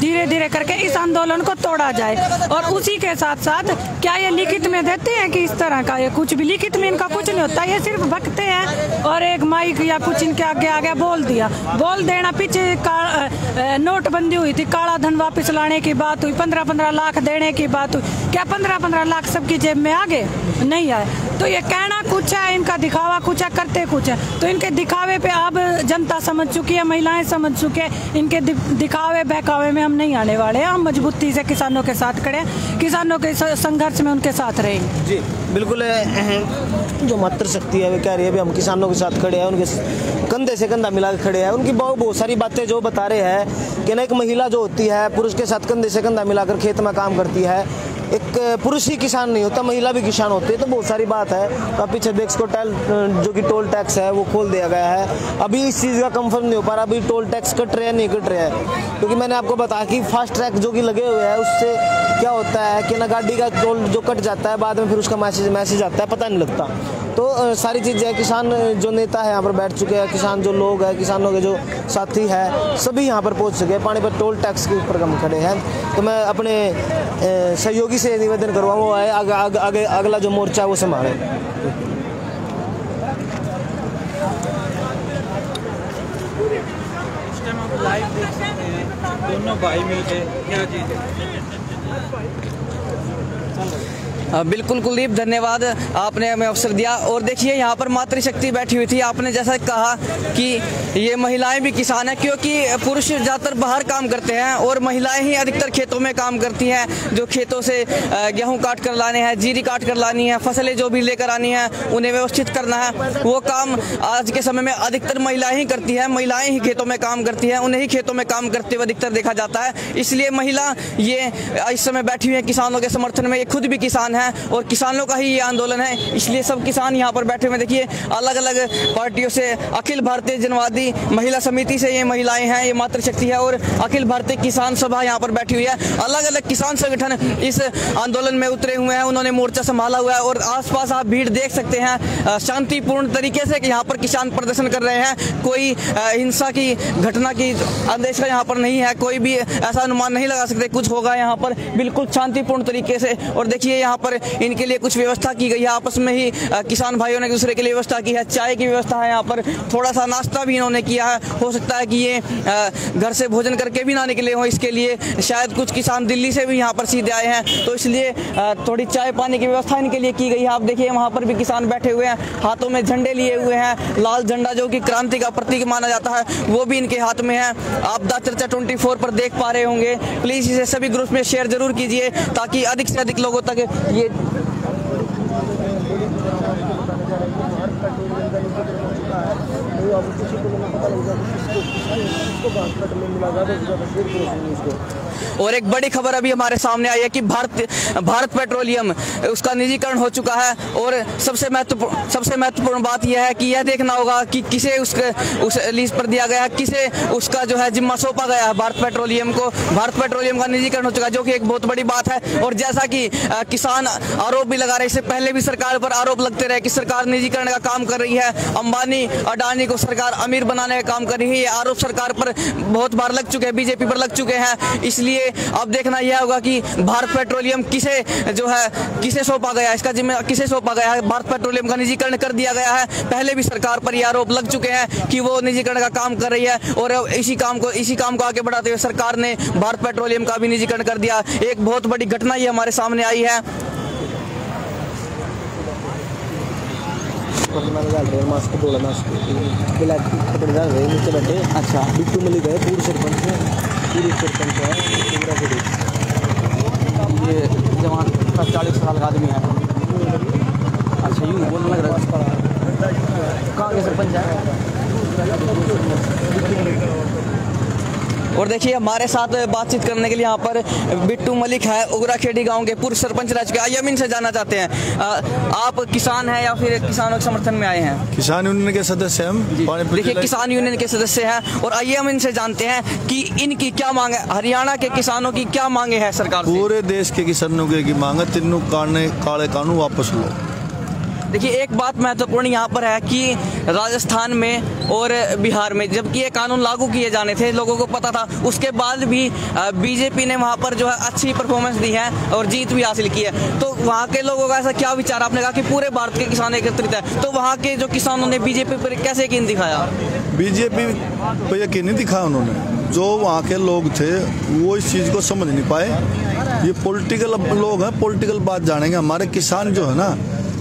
धीरे धीरे करके इस आंदोलन को तोड़ा जाए। और उसी के साथ साथ क्या ये लिखित में देते हैं कि इस तरह का, ये कुछ भी लिखित में इनका कुछ नहीं होता, ये सिर्फ भगते हैं और एक माइक या कुछ के आगे आगे बोल दिया, बोल देना। पीछे नोटबंदी हुई थी, काला धन वापस लाने की बात हुई, पंद्रह पंद्रह लाख देने की बात हुई, क्या पंद्रह पंद्रह लाख सबकी जेब में आ गए? नहीं आए। तो ये कहना कुछ है, इनका दिखावा कुछ है, करते कुछ है। तो इनके दिखावे पे अब जनता समझ चुकी है, महिलाएं समझ चुकी है, इनके दिखावे बहकावे में हम नहीं आने वाले हैं। हम मजबूती से किसानों के साथ खड़े, किसानों के संघर्ष में उनके साथ रहेंगे जी, बिल्कुल। जो मातृशक्ति है वे कह रही है भी हम किसानों के साथ खड़े हैं, उनके कंधे से कंधा मिला के खड़े हैं। उनकी बहुत बहुत सारी बातें जो बता रहे हैं कि ना, एक महिला जो होती है पुरुष के साथ कंधे से कंधा मिलाकर खेत में काम करती है, एक पुरुष ही किसान नहीं होता, महिला भी किसान होती है, तो बहुत सारी बात है। तो पीछे देख सको टैल जो कि टोल टैक्स है वो खोल दिया गया है, अभी इस चीज़ का कंफर्म नहीं हो पा रहा अभी टोल टैक्स कट रहे हैं नहीं कट रहे हैं, क्योंकि मैंने आपको बताया कि फास्ट ट्रैक जो कि लगे हुए हैं उससे क्या होता है कि ना गाड़ी का टोल जो कट जाता है बाद में फिर उसका मैसेज मैसेज आता है, पता नहीं लगता। तो सारी चीज़ें, किसान जो नेता है यहाँ पर बैठ चुके हैं, किसान जो लोग हैं, किसानों के जो साथी है, सभी यहाँ पर पहुँच चुके हैं, पानीपत टोल टैक्स के ऊपर हम खड़े हैं। तो मैं अपने सहयोगी से निवेदन करवाऊँ आगे आगे आग, आग, अगला जो मोर्चा है वो संभाले। दोनों भाई मिलके क्या चीज़ है। बिल्कुल कुलदीप, धन्यवाद, आपने हमें अवसर दिया। और देखिए यहाँ पर मातृशक्ति बैठी हुई थी। आपने जैसा कहा कि ये महिलाएं भी किसान हैं, क्योंकि पुरुष ज़्यादातर बाहर काम करते हैं और महिलाएं ही अधिकतर खेतों में काम करती हैं, जो खेतों से गेहूं काट कर लाने हैं, जीरी काट कर लानी है, फसलें जो भी लेकर आनी है, उन्हें व्यवस्थित करना है, वो काम आज के समय में अधिकतर महिलाएं ही करती हैं, महिलाएं ही खेतों में काम करती हैं, उन्हें ही खेतों में काम करते हुए अधिकतर देखा जाता है। इसलिए महिला ये इस समय बैठी हुई है किसानों के समर्थन में, ये खुद भी किसान हैं और किसानों का ही ये आंदोलन है, इसलिए सब किसान यहाँ पर बैठे हुए। देखिए अलग अलग पार्टियों से, अखिल भारतीय जनवादी महिला समिति से ये महिलाएं हैं, ये मातृशक्ति है, और अखिल भारतीय किसान सभा यहाँ पर बैठी हुई है। अलग अलग किसान संगठन इस आंदोलन में उतरे हुए हैं, उन्होंने मोर्चा संभाला हुआ है और आसपास आप भीड़ देख सकते हैं, शांतिपूर्ण तरीके से यहाँ पर किसान प्रदर्शन कर रहे हैं। कोई हिंसा की घटना की अंदेशा यहाँ पर नहीं है, कोई भी ऐसा अनुमान नहीं लगा सकते कुछ होगा यहाँ पर, बिल्कुल शांतिपूर्ण तरीके से। और देखिए यहाँ पर इनके लिए कुछ व्यवस्था की गई है, आपस में ही किसान भाइयों ने एक दूसरे के लिए व्यवस्था की है, चाय की व्यवस्था है यहाँ पर, थोड़ा सा नाश्ता भी इन्होंने किया है, हो सकता है कि ये घर से भोजन करके भी ना निकले हों, इसके लिए शायद कुछ किसान दिल्ली से भी यहाँ पर सीधे आए हैं, तो इसलिए थोड़ी चाय पानी की व्यवस्था इनके लिए की गई है। आप देखिए वहाँ पर भी किसान बैठे हुए हैं, हाथों में झंडे लिए हुए हैं, लाल झंडा जो कि क्रांति का प्रतीक माना जाता है वो भी इनके हाथ में है। आप द चर्चा चौबीस पर देख पा रहे होंगे, प्लीज इसे सभी ग्रुप में शेयर जरूर कीजिए ताकि अधिक से अधिक लोगों तक ये और एक बड़ी खबर अभी हमारे सामने आई है कि भारत भारत पेट्रोलियम उसका निजीकरण हो चुका है, और सबसे महत्वपूर्ण सबसे महत्वपूर्ण बात यह है कि यह देखना होगा कि किसे उसके उस लीज पर दिया गया है, किसे उसका जो है जिम्मा सौंपा गया है भारत पेट्रोलियम को। भारत पेट्रोलियम का निजीकरण हो चुका है, जो कि एक बहुत बड़ी बात है। और जैसा कि किसान आरोप भी लगा रहे, इससे पहले भी सरकार पर आरोप लगते रहे कि सरकार निजीकरण का काम कर रही है, अंबानी अडानी को सरकार अमीर बनाने का काम कर रही है, ये आरोप सरकार पर बहुत बार लग चुके हैं, बीजेपी पर लग चुके हैं। इसलिए अब देखना यह होगा कि भारत पेट्रोलियम किसे जो है किसे सौंपा गया है, इसका जिम्मा किसे सौंपा गया है। भारत पेट्रोलियम का निजीकरण कर दिया गया है, पहले भी सरकार पर ये आरोप लग चुके हैं कि वो निजीकरण का काम कर रही है, और इसी काम को इसी काम को आगे बढ़ाते हुए सरकार ने भारत पेट्रोलियम का भी निजीकरण कर दिया। एक बहुत बड़ी घटना ये हमारे सामने आई है। मास्क बोला मास्क कपड़े डाल रहे नीचे बैठे, अच्छा बिट्टू मलिक है पूर्व सरपंच है, पूर्व सरपंच है, ये जवान चालीस साल का आदमी है, अच्छा यूँ बोलने लग रहा है, कहाँ के सरपंच है। और देखिए हमारे साथ बातचीत करने के लिए यहाँ पर बिट्टू मलिक है, उगराखेड़ी गांव के पूर्व सरपंच रह चुके हैं। यमीन से जाना चाहते हैं, आप किसान हैं या फिर किसानों के समर्थन में आए हैं? किसान यूनियन के सदस्य हैं, देखिए किसान यूनियन के सदस्य हैं, और आइए हम इनसे जानते हैं कि इनकी क्या मांग है, हरियाणा के किसानों की क्या मांगे हैं सरकार से? पूरे देश के किसानों की मांग है, तीनों काले कानून वापस लो। देखिए एक बात महत्वपूर्ण यहाँ पर है कि राजस्थान में और बिहार में जबकि ये कानून लागू किए जाने थे, लोगों को पता था, उसके बाद भी बीजेपी ने वहाँ पर जो है अच्छी परफॉर्मेंस दी है और जीत भी हासिल की है, तो वहाँ के लोगों का ऐसा क्या विचार? आपने कहा कि पूरे भारत के किसान एकत्रित है, तो वहाँ के जो किसानों ने बीजेपी पर कैसे यकीन दिखाया? बीजेपी पर यकीन नहीं दिखाया उन्होंने, जो वहाँ के लोग थे वो इस चीज़ को समझ नहीं पाए, ये पॉलिटिकल लोग हैं, पॉलिटिकल बात जानेंगे। हमारे किसान जो है ना,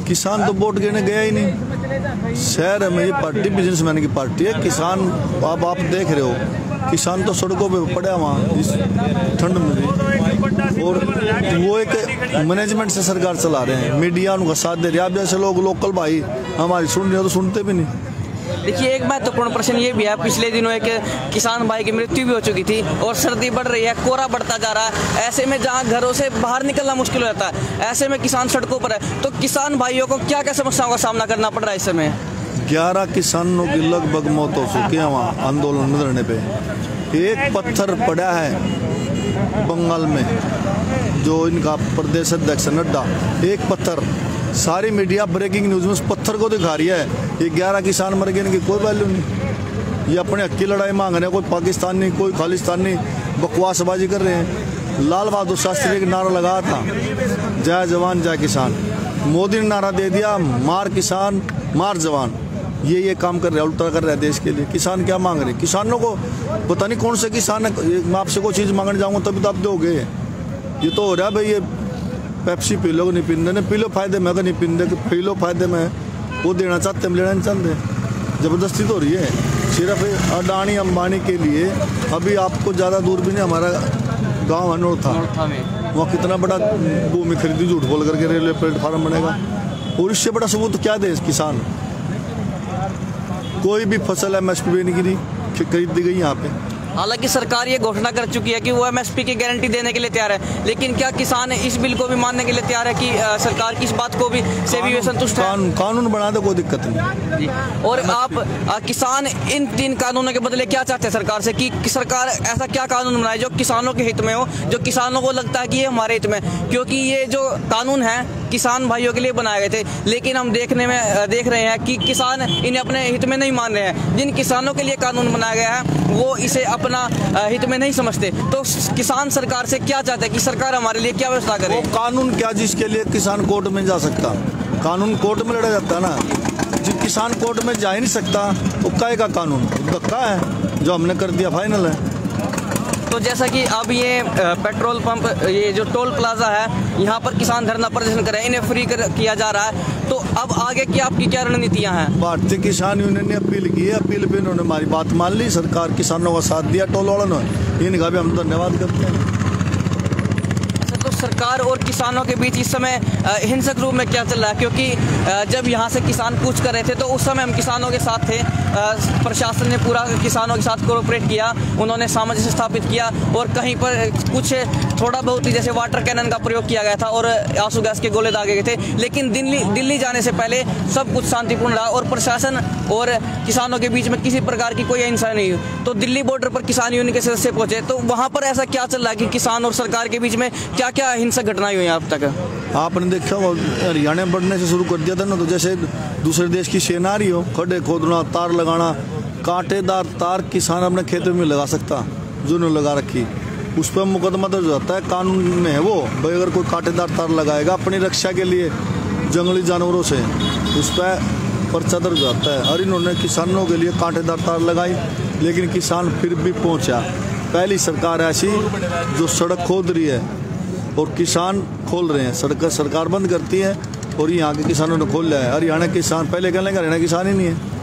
किसान तो वोट गिरने गया ही नहीं, शहर में ये पार्टी बिजनेसमैन की पार्टी है, किसान आप आप देख रहे हो, किसान तो सड़कों पे पड़े वहाँ इस ठंड में भी, और वो एक मैनेजमेंट से सरकार चला रहे हैं, मीडिया उनका साथ दे रही है। आप जैसे लोग लोकल भाई हमारी सुन रहे हो तो सुनते भी नहीं। देखिए एक महत्वपूर्ण प्रश्न ये भी है, पिछले दिनों एक किसान भाई की मृत्यु भी हो चुकी थी और सर्दी बढ़ रही है, कोहरा बढ़ता जा रहा है, ऐसे में जहाँ घरों से बाहर निकलना मुश्किल हो जाता है, ऐसे में किसान सड़कों पर है, तो किसान भाइयों को क्या क्या समस्याओं का सामना करना पड़ रहा है इस समय? ग्यारह किसानों की लगभग मौत हो चुकी है वहाँ आंदोलन में धरने पर, एक पत्थर पड़ा है बंगाल में, जो इनका प्रदेश अध्यक्ष नड्डा, एक पत्थर, सारी मीडिया ब्रेकिंग न्यूज में उस पत्थर को दिखा रही है, ये ग्यारह किसान मर गए इनकी कोई वैल्यू नहीं, ये अपने हक की लड़ाई मांग रहे हैं, कोई पाकिस्तानी कोई खालिस्तानी बकवासबाजी कर रहे हैं। लाल बहादुर शास्त्री का नारा लगा था, जय जवान जय किसान, मोदी ने नारा दे दिया मार किसान मार जवान, ये ये काम कर रहे हैं, उल्टा कर रहे हैं देश के लिए। किसान क्या मांग रहे हैं? किसानों को पता नहीं कौन से किसान है, मैं आपसे कोई चीज़ मांगने जाऊँगा तभी तो आप दोगे, ये तो हो रहा है भाई, ये पेप्सी पी लो नहीं पींदे ने पी लो फायदे में अगर नहीं पींदे तो पी लो फायदे में वो देना चाहते हम लेना नहीं चाहते। ज़बरदस्ती तो हो रही है सिर्फ अडानी अंबानी के लिए। अभी आपको ज़्यादा दूर भी नहीं हमारा गाँव है नोरथा, वहाँ कितना बड़ा भूमि खरीदी झूठ बोल करके रेलवे प्लेटफार्म बनेगा। और इससे बड़ा सबूत तो क्या दे किसान। कोई भी फसल एमएसपी पे नहीं गिरी, खरीद दी गई यहाँ पे। हालांकि सरकार ये घोषणा कर चुकी है कि वो एमएसपी की गारंटी देने के लिए तैयार है, लेकिन क्या किसान इस बिल को भी मानने के लिए तैयार है कि आ, सरकार की इस बात को भी से भी संतुष्ट है? कानून, कानून बना दो कोई दिक्कत नहीं। और आप आ, किसान इन तीन कानूनों के बदले क्या चाहते हैं सरकार से कि, कि सरकार ऐसा क्या कानून बनाए जो किसानों के हित में हो, जो किसानों को लगता है कि ये हमारे हित में, क्योंकि ये जो कानून है किसान भाइयों के लिए बनाए गए थे, लेकिन हम देखने में देख रहे हैं कि किसान इन्हें अपने हित में नहीं मान रहे हैं। जिन किसानों के लिए कानून बनाया गया है वो इसे अपना हित में नहीं समझते। तो किसान सरकार से क्या चाहते हैं कि सरकार हमारे लिए क्या व्यवस्था करे? वो कानून क्या जिसके लिए किसान कोर्ट में जा सकता? कानून कोर्ट में लड़ा जाता ना, जब किसान कोर्ट में जा ही नहीं सकता वो काहे का कानून धक्का है जो हमने कर दिया फाइनल है। तो जैसा कि अब ये पेट्रोल पंप, ये जो टोल प्लाजा है यहाँ पर किसान धरना प्रदर्शन कर रहे हैं, इन्हें फ्री कर, किया जा रहा है। तो अब आगे की आपकी क्या रणनीतियाँ हैं? भारतीय किसान यूनियन ने अपील की है, अपील पे इन्होंने हमारी बात मान ली, सरकार किसानों का साथ दिया, टोल वालों ने, इनका भी हम धन्यवाद करते हैं। तो सरकार और किसानों के बीच इस समय हिंसक रूप में क्या चल रहा है? क्योंकि जब यहाँ से किसान कूच कर रहे थे तो उस समय हम किसानों के साथ थे, प्रशासन ने पूरा किसानों के साथ कोऑपरेट किया, उन्होंने सामंजस्य स्थापित किया और कहीं पर कुछ थोड़ा बहुत ही जैसे वाटर कैनन का प्रयोग किया गया था और आंसू गैस के गोले दागे गए थे, लेकिन दिल्ली दिल्ली जाने से पहले सब कुछ शांतिपूर्ण रहा और प्रशासन और किसानों के बीच में किसी प्रकार की कोई हिंसा नहीं हुई। तो दिल्ली बॉर्डर पर किसान यूनियन के सदस्य पहुंचे, तो वहाँ पर ऐसा क्या चल रहा है कि किसान और सरकार के बीच में क्या क्या हिंसक घटनाएं हुई हैं अब तक? आपने देखा हरियाणा बढ़ने से शुरू कर दिया था ना, तो जैसे दूसरे देश की सेना आ रही हो, खड्डे खोदना, तार लगाना, कांटेदार तार किसान अपने खेत में लगा सकता जो ने लगा रखी, उस पर मुकदमा दर्ज हो जाता है, कानून में है वो। भाई अगर कोई कांटेदार तार लगाएगा अपनी रक्षा के लिए जंगली जानवरों से, उस पर पर्चा दर्ज हो जाता है। और इन्होंने किसानों के लिए कांटेदार तार लगाई, लेकिन किसान फिर भी पहुँचा। पहली सरकार ऐसी जो सड़क खोद रही है और किसान खोल रहे हैं, सड़क सरकार बंद करती है और यहाँ के किसानों ने खोल लिया है। हरियाणा किसान पहले कह लेंगे हरियाणा किसान ही नहीं है।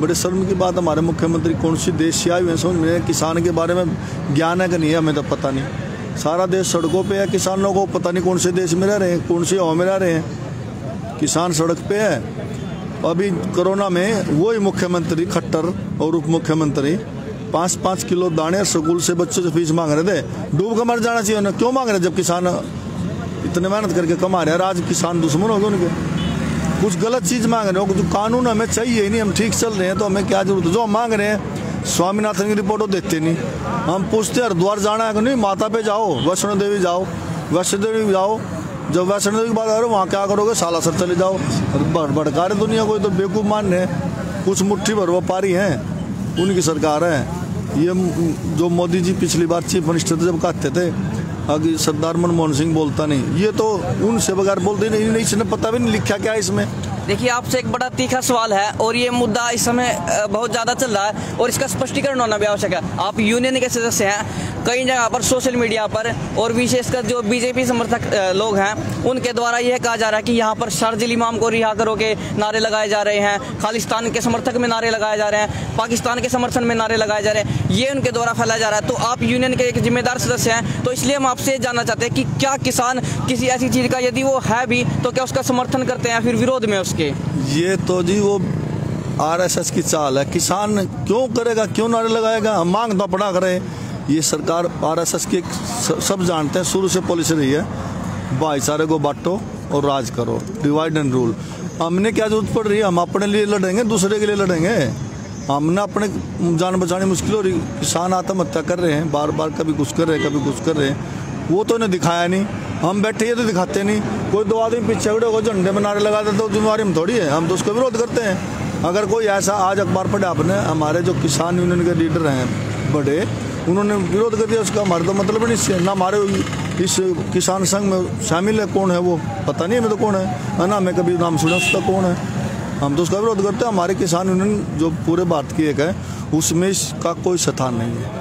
बड़े शर्म की बात, हमारे मुख्यमंत्री कौन सी देश से आए हुए हैं, समझ में किसान के बारे में ज्ञान है कि नहीं है हमें तो पता नहीं। सारा देश सड़कों पे है, किसानों को पता नहीं कौन से देश में रह रहे हैं, कौन से हवा में रह रहे हैं, किसान सड़क पे है। अभी कोरोना में वही मुख्यमंत्री खट्टर और उप मुख्यमंत्री पाँच पाँच किलो दाने स्कूल से बच्चों से फीस मांग रहे थे। डूब कर मर जाना चाहिए उन्हें, क्यों मांग रहे जब किसान इतने मेहनत करके कमा रहे हैं। आज किसान दुश्मन हो गए उनके, कुछ गलत चीज़ मांग रहे हो। जो कानून हमें चाहिए ही नहीं, हम ठीक चल रहे हैं तो हमें क्या जरूरत है। जो हम मांग रहे हैं स्वामीनाथन की रिपोर्ट वो देखते नहीं। हम पूछते हरिद्वार जाना है कि नहीं, माता पे जाओ, वैष्णो देवी जाओ, वैष्णो देवी जाओ। जब वैष्णो देवी की बात आ रहे हो वहाँ क्या करोगे, सालासर चले जाओ। भड़का रहे दुनिया को, तो बेवकूफ़ मान रहे कुछ मुट्ठी भर व्यापारी हैं, उनकी सरकार है। ये जो मोदी जी पिछली बार चीफ मिनिस्टर थे जब कहते थे आगे सरदार मनमोहन सिंह बोलता नहीं, ये तो उनसे बगैर बोलते नहीं, नहीं इसने पता भी नहीं लिखा क्या है इसमें। देखिए आपसे एक बड़ा तीखा सवाल है और ये मुद्दा इस समय बहुत ज़्यादा चल रहा है और इसका स्पष्टीकरण होना भी आवश्यक है। आप यूनियन के सदस्य हैं, कई जगह पर सोशल मीडिया पर और विशेषकर जो बीजेपी समर्थक लोग हैं उनके द्वारा यह कहा जा रहा है कि यहाँ पर शारजिल इमाम को रिहा करो के नारे लगाए जा रहे हैं, खालिस्तान के समर्थक में नारे लगाए जा रहे हैं, पाकिस्तान के समर्थन में नारे लगाए जा रहे हैं, ये उनके द्वारा फैलाया जा रहा है। तो आप यूनियन के एक जिम्मेदार सदस्य हैं, तो इसलिए हम आपसे जानना चाहते हैं कि क्या किसान किसी ऐसी चीज़ का यदि वो है भी तो क्या उसका समर्थन करते हैं फिर विरोध में? ये तो जी वो आरएसएस की चाल है। किसान क्यों करेगा, क्यों नारे लगाएगा, हम मांग तो पड़ा करें। ये सरकार आरएसएस की सब जानते हैं, शुरू से पॉलिसी रही है भाईचारे को बांटो और राज करो, डिवाइड एंड रूल। हमने क्या जरूरत पड़ रही है, हम अपने लिए लड़ेंगे, दूसरे के लिए लड़ेंगे, हमने अपने जान बचानी मुश्किल हो रही। किसान आत्महत्या कर रहे हैं बार बार, कभी कुछ कर रहे हैं कभी कुछ कर रहे हैं, वो तो उन्हें दिखाया नहीं। हम बैठे ये तो दिखाते नहीं, कोई दो आदमी पीछे खड़े होकर झंडे में नारे लगाते तो जिम्मेवारी हम थोड़ी है, हम तो उसका विरोध करते हैं। अगर कोई ऐसा आज अखबार पढ़े आपने, हमारे जो किसान यूनियन के लीडर हैं बड़े, उन्होंने विरोध कर दिया, उसका हमारे तो मतलब नहीं से ना हमारे इस किसान संघ में शामिल है। कौन है वो पता नहीं, हमें तो कौन है ना, हमें कभी नाम सुना उसका कौन है, हम तो उसका विरोध करते हैं। हमारे किसान यूनियन जो पूरे भारत की एक है उसमें इसका कोई स्थान नहीं है।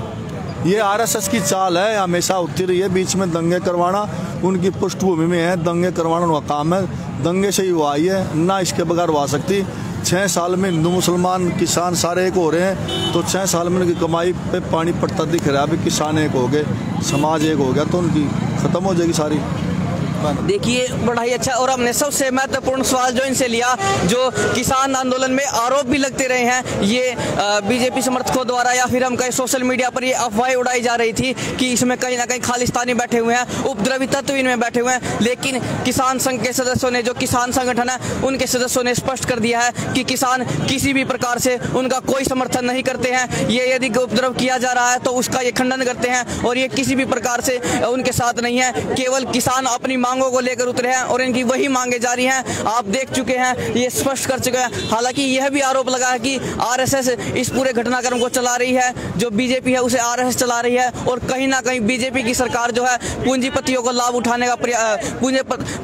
ये आरएसएस की चाल है, हमेशा होती रही है, बीच में दंगे करवाना, उनकी पृष्ठभूमि में है। दंगे करवाना का काम है, दंगे से ही वो आई है, ना इसके बगैर वो आ सकती। छः साल में हिंदू मुसलमान किसान सारे एक हो रहे हैं, तो छः साल में उनकी कमाई पे पानी पड़ता दिख रहा है। अभी किसान एक हो गए, समाज एक हो गया, तो उनकी ख़त्म हो जाएगी सारी। देखिए बड़ा ही अच्छा, और हमने सबसे महत्वपूर्ण सवाल जो इनसे लिया, जो किसान आंदोलन में आरोप भी लगते रहे हैं ये बीजेपी समर्थकों द्वारा, या फिर हम कहीं सोशल मीडिया पर ये अफवाहें उड़ाई जा रही थी कि इसमें कहीं ना कहीं खालिस्तानी बैठे हुए हैं, उपद्रवी तत्व इनमें बैठे हुए हैं। लेकिन किसान संघ के सदस्यों ने, जो किसान संगठन है उनके सदस्यों ने स्पष्ट कर दिया है कि किसान किसी भी प्रकार से उनका कोई समर्थन नहीं करते हैं। ये यदि उपद्रव किया जा रहा है तो उसका ये खंडन करते हैं, और ये किसी भी प्रकार से उनके साथ नहीं है। केवल किसान अपनी मांगों को लेकर उतरे हैं और इनकी वही मांगे जारी हैं। आप देख चुके हैं, ये स्पष्ट कर चुके हैं। हालांकि यह भी आरोप लगा है कि आरएसएस इस पूरे घटनाक्रम को चला रही है, जो बीजेपी है उसे आरएसएस चला रही है, और कहीं ना कहीं बीजेपी की सरकार जो है पूंजीपतियों को लाभ उठाने का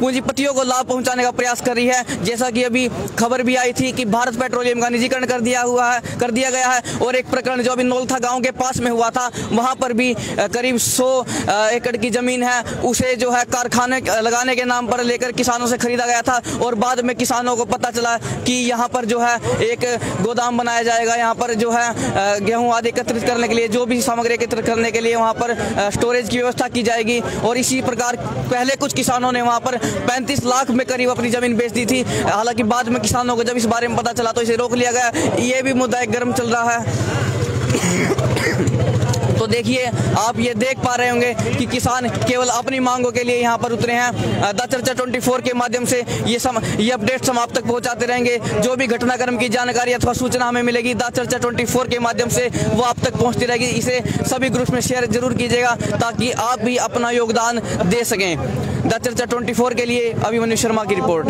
पूंजीपतियों को लाभ पहुंचाने का प्रयास कर रही है। जैसा कि अभी खबर भी आई थी कि भारत पेट्रोलियम का निजीकरण कर दिया हुआ है कर दिया गया है, और एक प्रकरण जो अभी नौलथा गाँव के पास में हुआ था, वहां पर भी करीब सौ एकड़ की जमीन है, उसे जो है कारखाने लगाने के नाम पर लेकर किसानों से खरीदा गया था, और बाद में किसानों को पता चला कि यहाँ पर जो है एक गोदाम बनाया जाएगा, यहाँ पर जो है गेहूं आदि एकत्रित करने के लिए, जो भी सामग्री एकत्रित करने के लिए वहाँ पर स्टोरेज की व्यवस्था की जाएगी। और इसी प्रकार पहले कुछ किसानों ने वहाँ पर पैंतीस लाख में करीब अपनी जमीन बेच दी थी। हालांकि बाद में किसानों को जब इस बारे में पता चला तो इसे रोक लिया गया। ये भी मुद्दा एक गर्म चल रहा है। तो देखिए, आप ये देख पा रहे होंगे कि किसान केवल अपनी मांगों के लिए यहाँ पर उतरे हैं। द चर्चा चौबीस के माध्यम से ये सम ये अपडेट्स हम आप तक पहुँचाते रहेंगे। जो भी घटनाक्रम की जानकारी अथवा सूचना हमें मिलेगी द चर्चा चौबीस के माध्यम से, वो आप तक पहुँचती रहेगी। इसे सभी ग्रुप्स में शेयर जरूर कीजिएगा ताकि आप भी अपना योगदान दे सकें। द चर्चा चौबीस के लिए अभिमन्यु शर्मा की रिपोर्ट।